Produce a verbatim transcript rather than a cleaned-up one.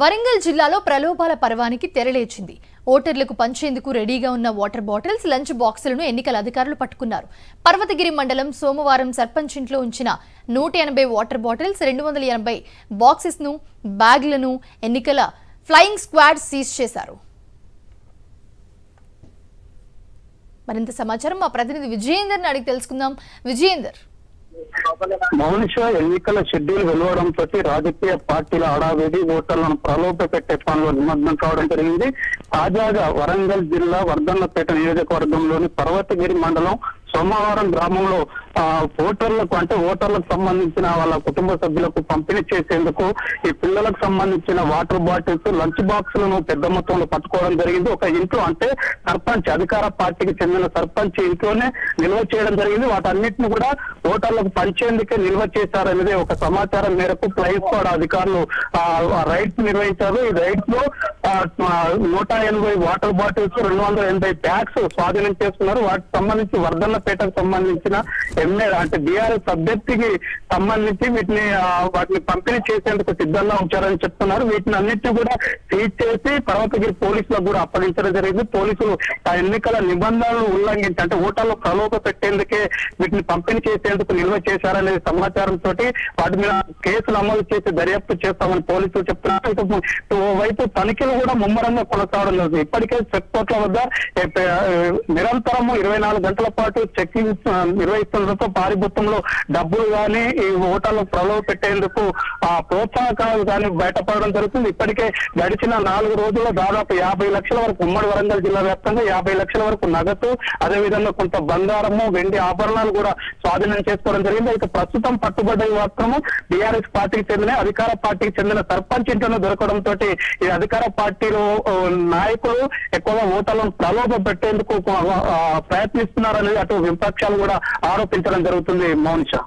వరంగల్ జిల్లాలో ప్రలోభాల పర్వానికి తెరలేచింది. ఓటర్లకు పంచేందుకు రెడీగా ఉన్న వాటర్ బాటిల్స్, లంచ్ బాక్సులను ఎన్నికల అధికారులు పట్టుకున్నారు. పర్వతగిరి మండలం సోమవారం సర్పంచ్ ఇంట్లో ఉంచిన నూట ఎనభై వాటర్ బాటిల్స్, రెండు వందల ఎనభై బాక్సెస్ ను, బ్యాగ్లను ఎన్నికల ఫ్లయింగ్ స్క్వాడ్ సీజ్ చేశారు. మరింత సమాచారం మా ప్రతినిధి విజయేందర్ని అడిగి తెలుసుకుందాం. విజయేందర్, మౌనిష, ఎన్నికల షెడ్యూల్ వెలువడంతో రాజకీయ పార్టీల హడావిడి ఓటర్లను ప్రలోభ పెట్టే పనులు నిమగ్నం కావడం జరిగింది. తాజాగా వరంగల్ జిల్లా వర్ధన్నపేట నియోజకవర్గంలోని పర్వతగిరి మండలం సోమవారం గ్రామంలో ఆ ఓటర్లకు అంటే ఓటర్లకు సంబంధించిన వాళ్ళ కుటుంబ సభ్యులకు పంపిణీ చేసేందుకు ఈ పిల్లలకు సంబంధించిన వాటర్ బాటిల్స్, లంచ్ బాక్స్ లను పెద్ద మొత్తంలో పట్టుకోవడం జరిగింది. ఒక ఇంట్లో అంటే సర్పంచ్, అధికార పార్టీకి చెందిన సర్పంచ్ ఇంట్లోనే నిల్వ చేయడం జరిగింది. వాటన్నిటిని కూడా ఓటర్లకు పంచేందుకే నిల్వ చేశారనేది ఒక సమాచారం మేరకు ఫ్లయింగ్ స్క్వాడ్ అధికారులు రైడ్స్ నిర్వహించారు. ఈ రైడ్స్ లో నూట ఎనభై వాటర్ బాటిల్స్, రెండు వందల ఎనభై బ్యాగ్స్ స్వాధీనం చేస్తున్నారు. వాటికి సంబంధించి వర్ధన్నపేటకు సంబంధించిన ఎమ్మె అంటే బీఆర్ఎస్ అభ్యర్థికి సంబంధించి వీటిని వాటిని పంపిణీ చేసేందుకు సిద్ధంగా ఉంచారని చెప్తున్నారు. వీటిని అన్నింటినీ కూడా సీజ్ చేసి పర్వతగిరి పోలీసులకు కూడా అప్పగించడం జరిగింది. పోలీసులు ఆ ఎన్నికల నిబంధనలు ఉల్లంఘించి అంటే ఓటర్లు ప్రలోభ పెట్టేందుకే వీటిని పంపిణీ చేసేందుకు నిల్వ చేశారనే సమాచారంతో వాటి మీద కేసు నమోదు చేసి దర్యాప్తు చేస్తామని పోలీసులు చెప్తున్నారు. ఓవైపు తనిఖీలు కూడా ముమ్మరంగా కొనసాగడం లేదు. ఇప్పటికే చెక్ పోస్టుల వద్ద నిరంతరము ఇరవై నాలుగు గంటల పాటు చెక్కింగ్ నిర్వహిస్తుండటంతో భారీ మొత్తంలో డబ్బులు కానీ ఈ ఓటర్లకు ప్రలోభ పెట్టేందుకు ఆ ప్రోత్సాహకాలు కానీ బయటపడడం జరుగుతుంది. ఇప్పటికే గడిచిన నాలుగు రోజుల్లో దాదాపు యాభై లక్షల వరకు ఉమ్మడి వరంగల్ జిల్లా వ్యాప్తంగా యాభై లక్షల వరకు నగదు, అదేవిధంగా కొంత బంగారము, వెండి ఆభరణాలు కూడా స్వాధీనం చేసుకోవడం జరిగింది. ఇక ప్రస్తుతం పట్టుబడ్డ మాత్రము బీఆర్ఎస్ పార్టీకి చెందిన అధికార పార్టీకి చెందిన సర్పంచ్ ఇంట్లో దొరకడంతో ఈ అధికార పార్టీలో నాయకులు ఎక్కువగా ఓటర్లను ప్రలోభ పెట్టేందుకు ప్రయత్నిస్తున్నారనేది అటు విపక్షాలు కూడా ఆరోపించడం జరుగుతుంది. మౌనిష.